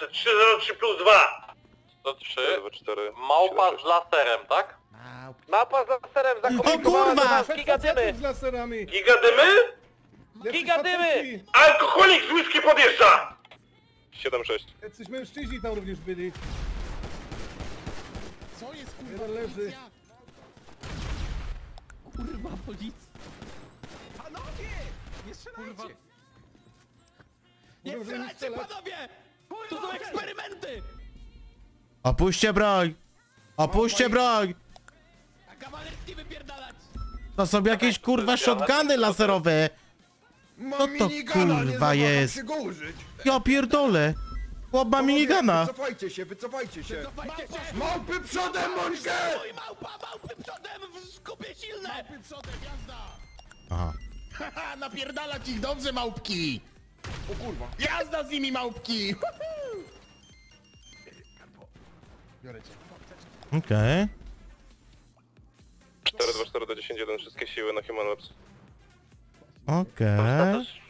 zawsze. 303 plus 2. 103. 4, Małpa 7, z laserem, tak? Małpa z laserem zakomunikowała do nas. Gigadymy. Gigadymy? Gigadymy! Alkoholik z whisky podjeżdża! 7-6. Jacyś mężczyźni tam również byli. Co jest kurwa leży? Kurwa policja! Panowie! Nie strzelajcie! Nie strzelajcie panowie! To są eksperymenty! Opuśćcie broń! Opuśćcie broń! A kawalerki wypierdalać! To są jakieś kurwa shotguny laserowe! Co to kurwa jest? Ja pierdolę! Chłop ma minigana! Wycofajcie się, wycofajcie się! Małpy przodem, Monikę! Małpy przodem, skupie silne! Małpy przodem, jazda! Aha. Haha, napierdalać ich dobrze, małpki! O kurwa! Jazda z nimi, małpki! Biorę cię. Okej. 424 do 10-1, wszystkie siły na Human Labs. Okej.